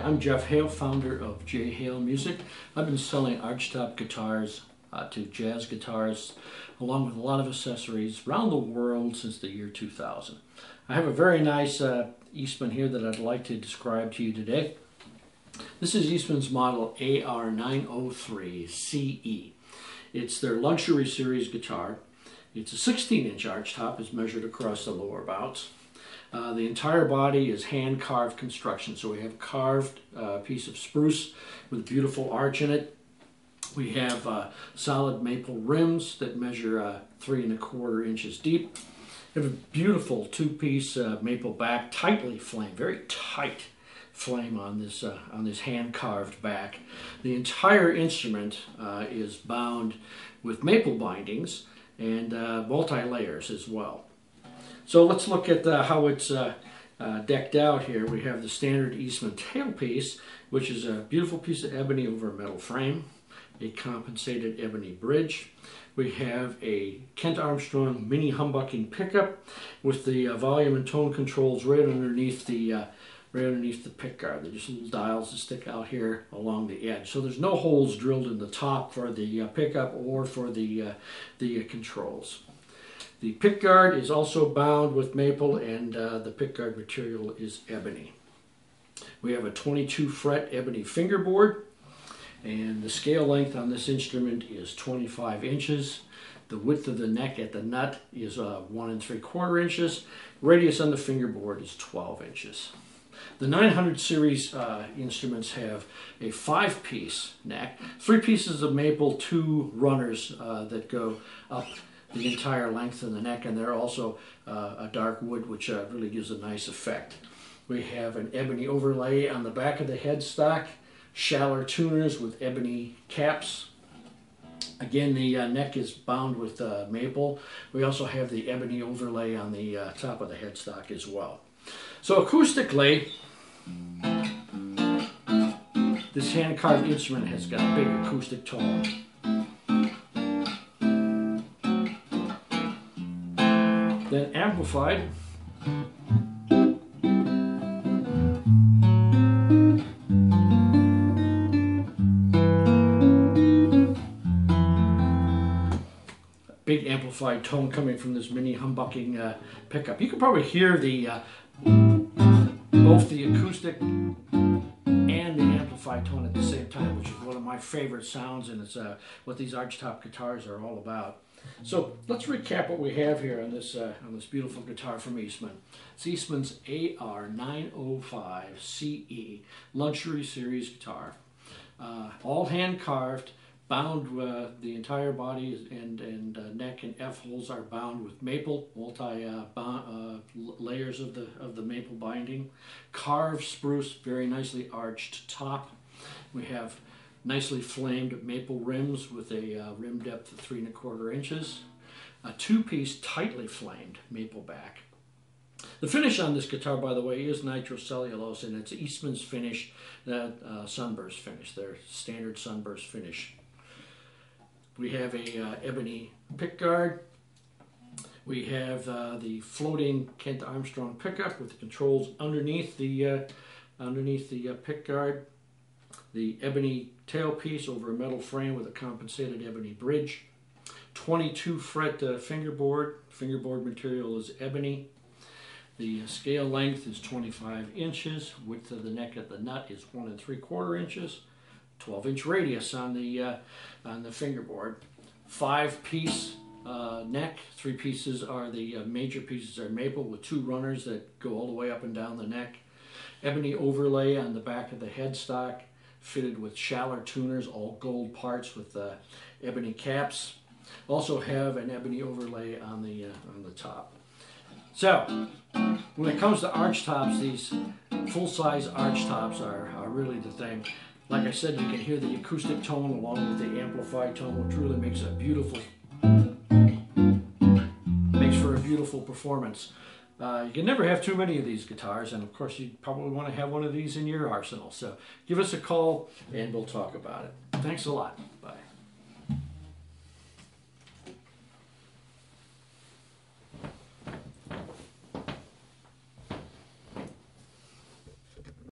Hi, I'm Jeff Hale, founder of J. Hale Music. I've been selling archtop guitars to jazz guitarists, along with a lot of accessories around the world since the year 2000. I have a very nice Eastman here that I'd like to describe to you today. This is Eastman's model AR903CE. It's their luxury series guitar. It's a 16-inch archtop, it's measured across the lower bouts. The entire body is hand-carved construction, so we have carved piece of spruce with a beautiful arch in it. We have solid maple rims that measure 3¼ inches deep. We have a beautiful two-piece maple back, tightly flamed, very tight flame on this hand-carved back. The entire instrument is bound with maple bindings and multi-layers as well. So let's look at how it's decked out here. We have the standard Eastman tailpiece, which is a beautiful piece of ebony over a metal frame, a compensated ebony bridge. We have a Kent Armstrong mini humbucking pickup with the volume and tone controls right underneath the pick guard. There's just little dials that stick out here along the edge. So there's no holes drilled in the top for the pickup or for the controls. The pickguard is also bound with maple, and the pickguard material is ebony. We have a 22-fret ebony fingerboard, and the scale length on this instrument is 25 inches. The width of the neck at the nut is 1¾ inches. Radius on the fingerboard is 12 inches. The 900 series instruments have a 5-piece neck, 3 pieces of maple, 2 runners that go up the entire length of the neck, and they're also a dark wood, which really gives a nice effect. We have an ebony overlay on the back of the headstock, Schaller tuners with ebony caps. Again, the neck is bound with maple. We also have the ebony overlay on the top of the headstock as well. So acoustically, this hand-carved instrument has got a big acoustic tone. Then amplified. Big amplified tone coming from this mini humbucking pickup. You can probably hear the both the acoustic and the amplified tone at the same time, which is one of my favorite sounds, and it's what these archtop guitars are all about. So let's recap what we have here on this beautiful guitar from Eastman. It's Eastman's AR905CE luxury series guitar, all hand carved, bound the entire body and neck and F holes are bound with maple, multi layers of the maple binding, carved spruce, very nicely arched top. We have nicely flamed maple rims with a rim depth of 3¼ inches. A 2-piece tightly flamed maple back. The finish on this guitar, by the way, is nitrocellulose, and it's Eastman's finish, sunburst finish, their standard sunburst finish. We have a ebony pickguard. We have the floating Kent Armstrong pickup with the controls underneath the pickguard. The ebony tailpiece over a metal frame with a compensated ebony bridge. 22-fret fingerboard. Fingerboard material is ebony. The scale length is 25 inches. Width of the neck at the nut is 1¾ inches. 12-inch radius on the fingerboard. 5-piece neck. 3 pieces are the major pieces are maple with 2 runners that go all the way up and down the neck. Ebony overlay on the back of the headstock, fitted with Schaller tuners, all gold parts with ebony caps. Also have an ebony overlay on the top. So when it comes to archtops, these full-size archtops are really the thing. Like I said, you can hear the acoustic tone along with the amplified tone, which really makes a beautiful performance. You can never have too many of these guitars, and of course you probably want to have one of these in your arsenal. So give us a call and we'll talk about it. Thanks a lot.